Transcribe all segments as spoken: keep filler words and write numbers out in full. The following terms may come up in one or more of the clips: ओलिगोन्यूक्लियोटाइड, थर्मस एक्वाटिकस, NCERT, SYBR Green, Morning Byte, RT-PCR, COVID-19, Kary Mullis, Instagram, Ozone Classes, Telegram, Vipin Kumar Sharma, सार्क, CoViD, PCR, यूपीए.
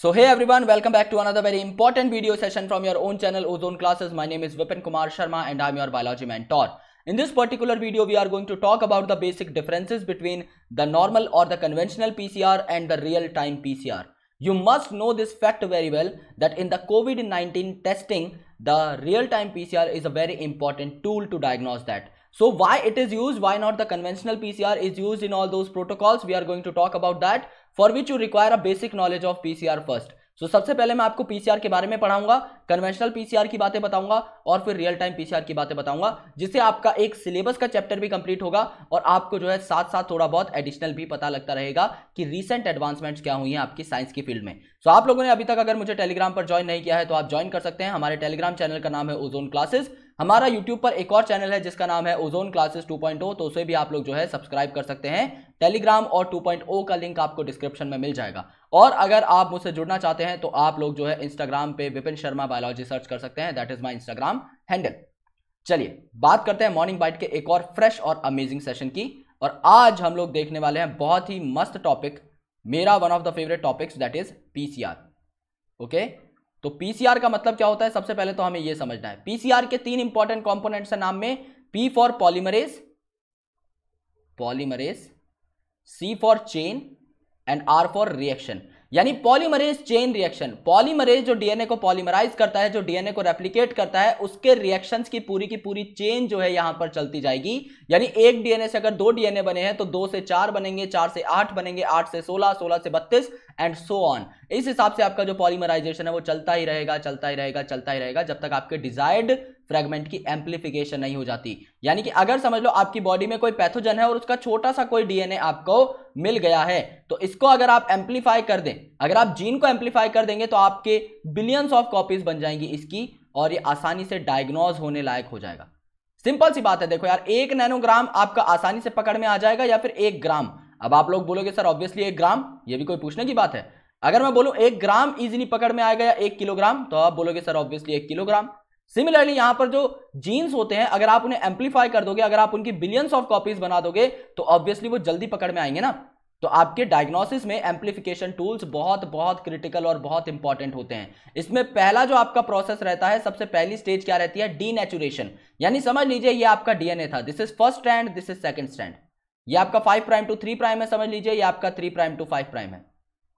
So hey everyone, welcome back to another very important video session from your own channel Ozone Classes. My name is Vipin Kumar Sharma and I'm your biology mentor. In this particular video, we are going to talk about the basic differences between the normal or the conventional P C R and the real-time P C R. You must know this fact very well that in the COVID nineteen testing, the real-time P C R is a very important tool to diagnose that. So why it is used, why not the conventional P C R is used in all those protocols, we are going to talk about that, for which you require a basic knowledge of P C R first. So सबसे पहले मैं आपको P C R के बारे में पढ़ाऊंगा, conventional P C R की बातें बताऊंगा और फिर real time P C R की बातें बताऊंगा, जिससे आपका एक सिलेबस का चैप्टर भी कंप्लीट होगा और आपको जो है साथ साथ थोड़ा बहुत एडिशनल भी पता लगता रहेगा कि रीसेंट एडवांसमेंट्स क्या हुई हैं आपकी साइंस की फील्ड में. सो so, आप लोगों ने अभी तक अगर मुझे टेलीग्राम पर ज्वाइन नहीं किया है तो आप ज्वाइन कर सकते हैं. हमारे टेलीग्राम चैनल का नाम है ओजोन क्लासेस. हमारा यूट्यूब पर एक और चैनल है जिसका नाम है Ozone classes two point O, तो उसे भी आप लोग जो है सब्सक्राइब कर सकते हैं. टेलीग्राम और टू पॉइंट ओ का लिंक आपको डिस्क्रिप्शन में मिल जाएगा. और अगर आप मुझसे जुड़ना चाहते हैं तो आप लोग जो है इंस्टाग्राम पे विपिन शर्मा बायोलॉजी सर्च कर सकते हैं. That is my Instagram handle. चलिए बात करते हैं मॉर्निंग बाइट के एक और फ्रेश और अमेजिंग सेशन की. और आज हम लोग देखने वाले हैं बहुत ही मस्त टॉपिक, मेरा one of the favourite topics, that is PCR. Okay, तो पीसीआर का मतलब क्या होता है सबसे पहले तो हमें यह समझना है. पीसीआर के तीन इंपॉर्टेंट कंपोनेंट्स हैं नाम में. P for polymerase polymerase C for chain and R for reaction, यानी पॉलीमरेज चेन रिएक्शन. पॉलीमरेज जो डीएनए को पॉलीमराइज करता है, जो डीएनए को रेप्लिकेट करता है, उसके रिएक्शंस की पूरी की पूरी चेन जो है यहां पर चलती जाएगी. यानी एक डीएनए से अगर दो डीएनए बने हैं तो दो से चार बनेंगे, चार से आठ बनेंगे, आठ से सोलह, सोलह से बत्तीस एंड सो ऑन. इस हिसाब से आपका जो पॉलीमराइजेशन है वो चलता ही रहेगा चलता ही रहेगा चलता ही रहेगा जब तक आपके डिजायर्ड फ्रेगमेंट की एम्प्लीफिकेशन नहीं हो जाती. यानी कि अगर समझ लो आपकी बॉडी में कोई पैथोजन है और उसका छोटा सा कोई डीएनए आपको मिल गया है, तो इसको अगर आप एम्प्लीफाई कर दें, अगर आप जीन को एम्प्लीफाई कर देंगे तो आपके बिलियंस ऑफ कॉपीज बन जाएंगी इसकी और ये आसानी से डायग्नोज होने लायक हो जाएगा. सिंपल सी बात है. देखो यार, एक नैनोग्राम आपका आसानी से पकड़ में आ जाएगा या फिर एक ग्राम. अब आप लोग बोलोगे सर ऑब्वियसली एक ग्राम, ये भी कोई पूछने की बात है. अगर मैं बोलूं एक ग्राम इजिली पकड़ में आएगा या एक किलोग्राम, तो आप बोलोगे सर ऑब्वियसली एक किलोग्राम. सिमिलरली यहां पर जो जीन्स होते हैं अगर आप उन्हें एम्प्लीफाई कर दोगे, अगर आप उनकी बिलियंस ऑफ कॉपीज बना दोगे तो ऑब्वियसली वो जल्दी पकड़ में आएंगे ना. तो आपके डायग्नोसिस में एम्प्लीफिकेशन टूल्स बहुत बहुत क्रिटिकल और बहुत इंपॉर्टेंट होते हैं. इसमें पहला जो आपका प्रोसेस रहता है, सबसे पहली स्टेज क्या रहती है, डीनेचुरेशन. यानी समझ लीजिए ये आपका डीएनए था, this is first strand, this is second strand. ये आपका five prime to three prime है, समझ लीजिए ये आपका three prime to five prime है,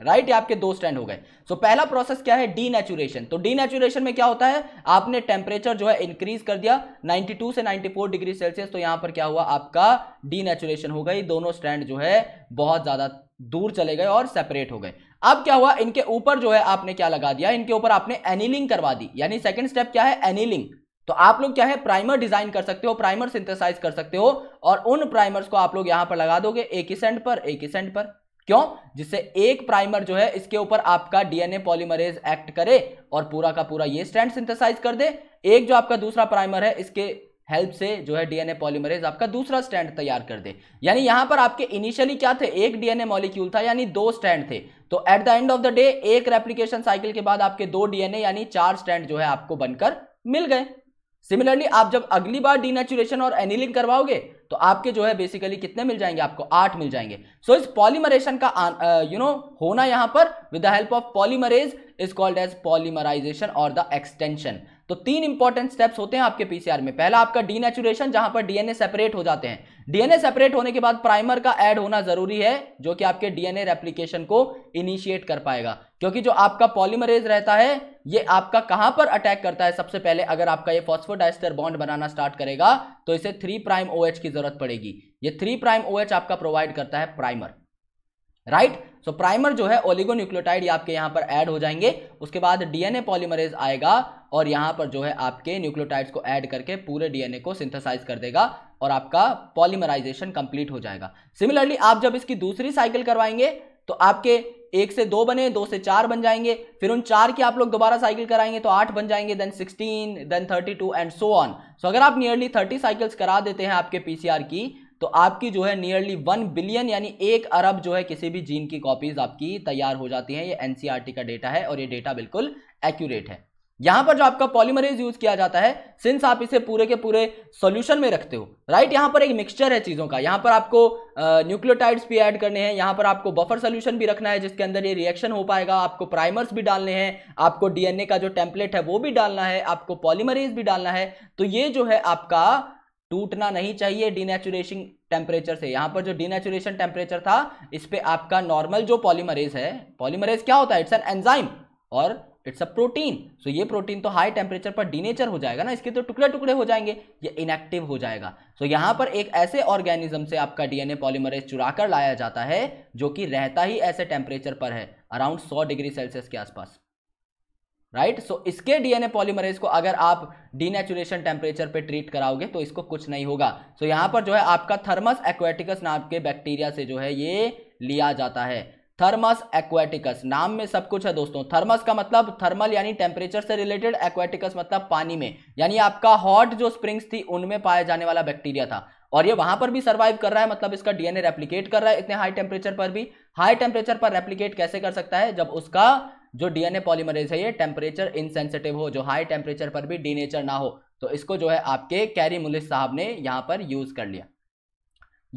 राइट right, ये आपके दो स्टैंड हो गए. सो so, पहला प्रोसेस क्या है, डीनेचुरेशन. तो डीनेचुरेशन में क्या होता है, आपने टेम्परेचर जो है इंक्रीज कर दिया बानवे से चौरानवे डिग्री सेल्सियस, तो यहां पर क्या हुआ आपका डीनेचुरेशन हो गई, दोनों स्टैंड जो है बहुत ज्यादा दूर चले गए और सेपरेट हो गए. अब क्या हुआ, इनके ऊपर जो है आपने क्या लगा दिया, इनके ऊपर आपने एनीलिंग करवा दी. यानी सेकेंड स्टेप क्या है, एनीलिंग. तो आप लोग क्या है प्राइमर डिजाइन कर सकते हो, प्राइमर सिंथेसाइज कर सकते हो और उन प्राइमर्स को आप लोग यहां पर लगा दोगे एक ही स्टैंड पर एक ही स्टैंड पर. क्यों, जिससे एक प्राइमर जो है इसके ऊपर आपका डीएनए पॉलीमरेज एक्ट करे और पूरा का पूरा ये स्ट्रैंड सिंथेसाइज कर दे. एक जो आपका दूसरा प्राइमर है इसके हेल्प से जो है डीएनए पॉलीमरेज आपका दूसरा स्ट्रैंड तैयार कर दे. यानी यहां पर आपके इनिशियली क्या थे, एक डीएनए मॉलिक्यूल था, यानी दो स्ट्रैंड थे. तो at the end of the day एक रेप्लिकेशन साइकिल के बाद आपके दो डीएनए यानी चार स्ट्रैंड जो है आपको बनकर मिल गए. सिमिलरली आप जब अगली बार डीनेचुरेशन और एनीलिंग करवाओगे तो आपके जो है बेसिकली कितने मिल जाएंगे, आपको आठ मिल जाएंगे. सो so, इस पॉलीमरेशन का यू नो you know, होना यहां पर with the help of polymerase is called as polymerisation और द एक्सटेंशन. तो तीन इंपॉर्टेंट स्टेप्स होते हैं आपके पीसीआर में. पहला आपका डीनेचुरेशन जहां पर डीएनए सेपरेट हो जाते हैं. डीएनए सेपरेट होने के बाद प्राइमर का ऐड होना जरूरी है जो कि आपके डीएनए रेप्लिकेशन को इनिशिएट कर पाएगा, क्योंकि जो आपका पॉलीमरेज रहता है ये आपका कहां पर अटैक करता है सबसे पहले. अगर आपका ये फॉस्फोडाइस्टर बॉन्ड बनाना स्टार्ट करेगा तो इसे थ्री प्राइम ओएच की जरूरत पड़ेगी. ये थ्री प्राइम ओएच आपका प्रोवाइड करता है प्राइमर, राइट. सो प्राइमर जो है ओलिगोन्यूक्लियोटाइड आपके यहां पर ऐड हो जाएंगे. उसके बाद डीएनए पॉलीमरेज आएगा और यहां पर जो है आपके न्यूक्लियोटाइड्स को ऐड करके पूरे डीएनए को सिंथेसाइज कर देगा और आपका पॉलीमराइजेशन कंप्लीट हो जाएगा. सिमिलरली आप जब इसकी दूसरी साइकिल करवाएंगे तो आपके एक से दो बने, दो से चार बन जाएंगे, फिर उन चार की आप लोग दोबारा साइकिल कराएंगे तो आठ बन जाएंगे, then sixteen, then thirty two and so on. So अगर आप नियरली थर्टी साइकिल्स करा देते हैं आपके पीसीआर की तो आपकी जो है नियरली वन बिलियन यानी एक अरब जो है किसी भी जीन की कॉपीज आपकी तैयार हो जाती हैं. ये एनसीईआरटी का डेटा है और ये डेटा बिल्कुल एक्यूरेट है. यहां पर जो आपका पॉलीमरेज यूज किया जाता है, सिंस आप इसे पूरे के पूरे सॉल्यूशन में रखते हो, राइट। यहां पर एक मिक्सचर है चीजों का, यहां पर आपको न्यूक्लियोटाइड्स भी ऐड करने हैं, यहां पर आपको बफर सॉल्यूशन भी रखना है जिसके अंदर ये रिएक्शन हो पाएगा, आपको प्राइमर्स भी डालने हैं, आपको डीएनए का जो टेम्पलेट है वो भी डालना है, आपको पॉलीमरेज भी डालना है। तो ये जो है आपका टूटना नहीं चाहिए डीनेचुरेशन टेम्परेचर से। यहाँ पर जो डीनेचुरेशन टेम्परेचर था इस पर आपका नॉर्मल जो पॉलीमरेज है, पॉलीमरेज क्या होता है, इट्स एन एंजाइम और इट्स अ प्रोटीन। सो ये प्रोटीन तो हाई टेम्परेचर पर डीनेचर हो जाएगा ना, इसके तो टुकड़े टुकड़े हो जाएंगे, ये इनएक्टिव हो जाएगा। सो so यहाँ पर एक ऐसे ऑर्गेनिज्म से आपका डीएनए पॉलीमरेज चुरा कर लाया जाता है जो कि रहता ही ऐसे टेम्परेचर पर है, अराउंड सौ डिग्री सेल्सियस के आसपास, राइट right? सो so, इसके डीएनए पॉलीमरेज को अगर आप डीनेचुरेशन टेम्परेचर पे ट्रीट कराओगे तो इसको कुछ नहीं होगा। सो so, यहाँ पर जो है आपका थर्मस एक्वाटिकस नाम के बैक्टीरिया से जो है ये लिया जाता है। थर्मस एक्वाटिकस नाम में सब कुछ है दोस्तों। थर्मस का मतलब थर्मल यानी टेम्परेचर से रिलेटेड, एक्वाटिकस मतलब पानी में, यानी आपका हॉट जो स्प्रिंग्स थी उनमें पाया जाने वाला बैक्टीरिया था और ये वहां पर भी सर्वाइव कर रहा है, मतलब इसका डीएनए रेप्लिकेट कर रहा है इतने हाई टेम्परेचर पर भी। हाई टेम्परेचर पर रेप्लिकेट कैसे कर सकता है, जब उसका जो डीएनए पॉलीमरेज है ये टेम्परेचर इनसेंसिटिव हो, जो हाई टेम्परेचर पर भी डीनेचर ना हो। तो इसको जो है आपके कैरी मुलिस साहब ने यहाँ पर यूज कर लिया।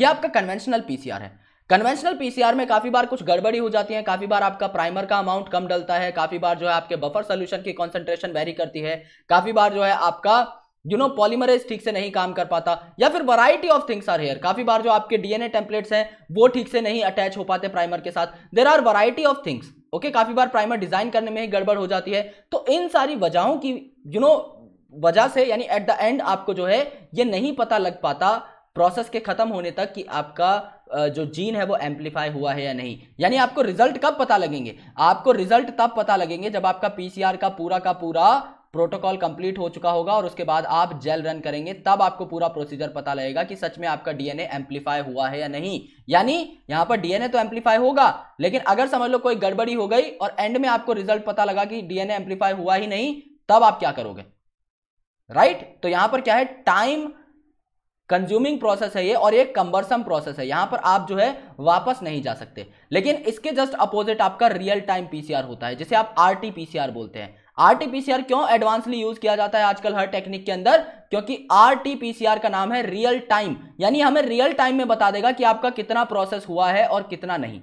यह आपका कन्वेंशनल पीसीआर है। कन्वेंशनल पीसीआर में काफी बार कुछ गड़बड़ी हो जाती है, काफी बार आपका प्राइमर का अमाउंट कम डलता है, काफी बार जो है आपके बफर सॉल्यूशन की कॉन्सेंट्रेशन वेरी करती है, काफी बार जो है आपका यू नो पॉलीमरेज ठीक से नहीं काम कर पाता, या फिर variety of things are here. काफी बार जो आपके डीएनए टेम्पलेट्स हैं वो ठीक से नहीं अटैच हो पाते प्राइमर के साथ। There are variety of things, okay. काफी बार प्राइमर डिजाइन करने में ही गड़बड़ हो जाती है। तो इन सारी वजहों की यू नो वजह से, यानी एट द एंड आपको जो है ये नहीं पता लग पाता प्रोसेस के खत्म होने तक कि आपका जो जीन है वो एम्पलीफाई हुआ है या नहीं। यानी आपको रिजल्ट कब पता लगेंगे, आपको रिजल्ट तब पता लगेंगे जब आपका पीसीआर का पूरा का पूरा प्रोटोकॉल कंप्लीट हो चुका होगा और उसके बाद आप जेल रन करेंगे, तब आपको पूरा प्रोसीजर पता लगेगा कि सच में आपका डीएनए एम्पलीफाई हुआ है या नहीं। यानी यहां पर डीएनए तो एम्पलीफाई होगा, लेकिन अगर समझ लो कोई गड़बड़ी हो गई और एंड में आपको रिजल्ट पता लगा कि डीएनए एम्पलीफाई हुआ ही नहीं, तब आप क्या करोगे, राइट right? तो यहां पर क्या है, टाइम कंज्यूमिंग प्रोसेस है ये और ये कंबरसम प्रोसेस है। यहां पर आप जो है वापस नहीं जा सकते। लेकिन इसके जस्ट अपोजिट आपका रियल टाइम पीसीआर होता है जिसे आप आरटी पीसीआर बोलते हैं। आरटी पीसीआर क्यों एडवांसली यूज किया जाता है आजकल हर टेक्निक के अंदर, क्योंकि आरटी पीसीआर का नाम है रियल टाइम, यानी हमें रियल टाइम में बता देगा कि आपका कितना प्रोसेस हुआ है और कितना नहीं,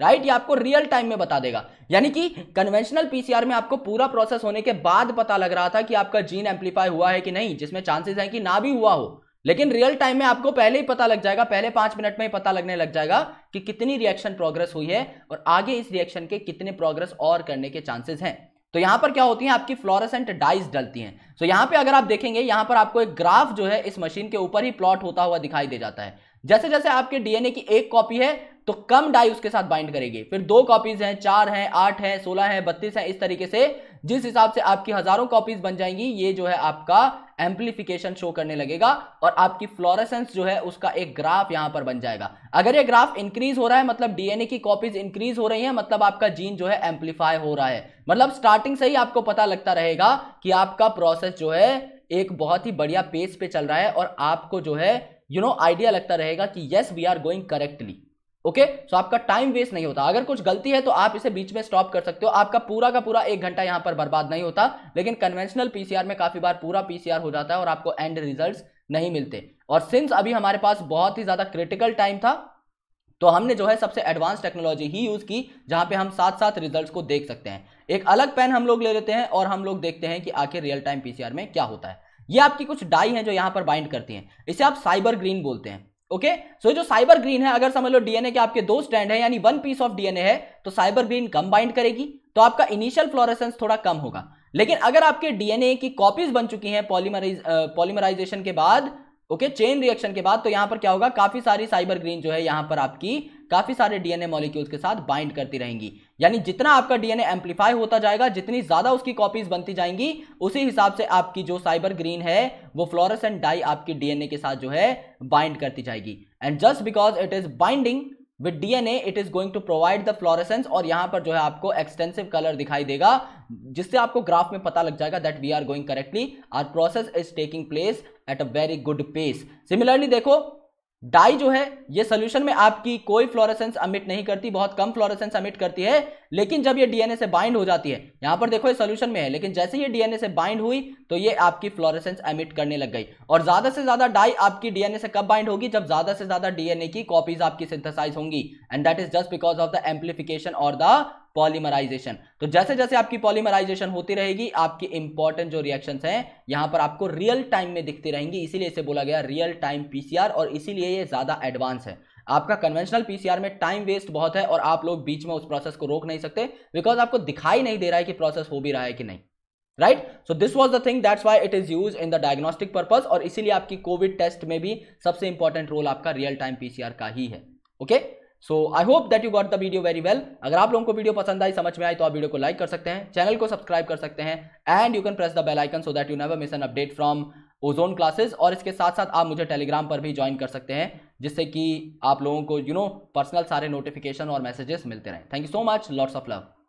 राइट right? ये आपको रियल टाइम में बता देगा। यानी कि कन्वेंशनल पीसीआर में आपको पूरा प्रोसेस होने के बाद पता लग रहा था कि आपका जीन एम्पलीफाई हुआ है कि नहीं, जिसमें चांसेस हैं कि ना भी हुआ हो, लेकिन रियल टाइम में आपको पहले ही पता लग जाएगा, पहले पांच मिनट में ही पता लगने लग जाएगा कि कितनी रिएक्शन प्रोग्रेस हुई है और आगे इस रिएक्शन के कितने प्रोग्रेस और करने के चांसेस हैं। तो यहां पर क्या होती है, आपकी फ्लोरेसेंट डाइज डलती हैं। सो यहां पे अगर आप देखेंगे, यहां पर आपको एक ग्राफ जो है इस मशीन के ऊपर ही प्लॉट होता हुआ दिखाई दे जाता है। जैसे जैसे आपके डीएनए की एक कॉपी है तो कम डाई उसके साथ बाइंड करेगी, फिर दो कॉपीज हैं, चार हैं, आठ हैं, सोलह हैं, बत्तीस हैं, इस तरीके से जिस हिसाब से आपकी हजारों कॉपीज बन जाएंगी, ये जो है आपका एम्प्लीफिकेशन शो करने लगेगा और आपकी फ्लोरेसेंस जो है उसका एक ग्राफ यहां पर बन जाएगा। अगर ये ग्राफ इंक्रीज हो रहा है मतलब डीएनए की कॉपीज इंक्रीज हो रही है, मतलब आपका जीन जो है एम्प्लीफाई हो रहा है। मतलब स्टार्टिंग से ही आपको पता लगता रहेगा कि आपका प्रोसेस जो है एक बहुत ही बढ़िया पेस पे चल रहा है और आपको जो है यू नो आइडिया लगता रहेगा कि yes we are going correctly, okay. So आपका टाइम वेस्ट नहीं होता। अगर कुछ गलती है तो आप इसे बीच में स्टॉप कर सकते हो, आपका पूरा का पूरा एक घंटा यहां पर बर्बाद नहीं होता। लेकिन कन्वेंशनल पीसीआर में काफी बार पूरा पीसीआर हो जाता है और आपको एंड रिजल्ट्स नहीं मिलते। और सिंस अभी हमारे पास बहुत ही ज्यादा क्रिटिकल टाइम था तो हमने जो है सबसे एडवांस टेक्नोलॉजी ही यूज की, जहां पे हम साथ साथ रिजल्ट्स को देख सकते हैं। एक अलग पेन हम लोग ले लेते हैं और हम लोग देखते हैं कि आखिर रियल टाइम पीसीआर में क्या होता है। ये आपकी कुछ डाई हैं जो यहां पर बाइंड करती हैं, इसे आप साइबर ग्रीन बोलते हैं, ओके। सो जो साइबर ग्रीन है, अगर समझ लो डीएनए के आपके दो स्ट्रैंड है यानी वन पीस ऑफ डीएनए है, तो साइबर ग्रीन कम बाइंड करेगी तो आपका इनिशियल फ्लोरेसेंस थोड़ा कम होगा। लेकिन अगर आपके डीएनए की कॉपीज बन चुकी हैं पॉलीमराइज पॉलीमराइजेशन के बाद, ओके, चेन रिएक्शन के बाद, तो यहां पर क्या होगा, काफी सारी साइबर ग्रीन जो है यहां पर आपकी काफी सारे डीएनए मॉलिक्यूल्स के साथ बाइंड करती रहेंगी। यानी जितना आपका डीएनए एम्पलीफाई होता जाएगा, जितनी ज्यादा उसकी कॉपीज बनती जाएंगी, उसी हिसाब से आपकी जो साइबर ग्रीन है वो फ्लोरेसेंट डाई आपकी डीएनए के साथ जो है बाइंड करती जाएगी। And just because it is binding with DNA it is going to provide the fluorescence, और यहां पर जो है आपको एक्सटेंसिव कलर दिखाई देगा जिससे आपको ग्राफ में पता लग जाएगा that we are going correctly, our process is taking place at a very good pace. Similarly देखो डाई जो है ये सॉल्यूशन में आपकी कोई फ्लोरेसेंस एमिट नहीं करती, बहुत कम फ्लोरेसेंस एमिट करती है, लेकिन जब ये डीएनए से बाइंड हो जाती है, यहां पर देखो ये सॉल्यूशन में है, लेकिन जैसे ये डीएनए से बाइंड हुई तो ये आपकी फ्लोरेसेंस एमिट करने लग गई। और ज्यादा से ज्यादा डाई आपकी डीएनए से कब बाइंड होगी, जब ज्यादा से ज्यादा डीएनए की कॉपीज आपकी सिंथेसाइज होंगी, and that is just because of the amplification और द पॉलीमराइजेशन। तो जैसे जैसे आपकी पॉलीमराइजेशन होती रहेगी, आपकी इंपॉर्टेंट जो रिएक्शंस हैं यहां पर आपको रियल टाइम में दिखती रहेंगी, इसीलिए इसे बोला गया रियल टाइम पीसीआर, और इसीलिए ये ज्यादा एडवांस है। आपका कन्वेंशनल पीसीआर में टाइम वेस्ट बहुत है और आप लोग बीच में उस प्रोसेस को रोक नहीं सकते, बिकॉज आपको दिखाई नहीं दे रहा है कि प्रोसेस हो भी रहा है कि नहीं, right. So this was the thing, that's why it is use in the diagnostic purpose, और इसीलिए आपकी कोविड टेस्ट में भी सबसे इंपॉर्टेंट रोल आपका रियल टाइम पीसीआर का ही है। Okay, so I hope that you got the video very well. अगर आप लोगों को वीडियो पसंद आई, समझ में आई, तो आप वीडियो को लाइक कर सकते हैं, चैनल को सब्सक्राइब कर सकते हैं, and you can press the bell icon so that you never miss an update from Ozone classes. और इसके साथ साथ आप मुझे टेलीग्राम पर भी ज्वाइन कर सकते हैं, जिससे कि आप लोगों को यू नो पर्सनल सारे नोटिफिकेशन और मैसेजेस मिलते रहें। Thank you so much, lots of love.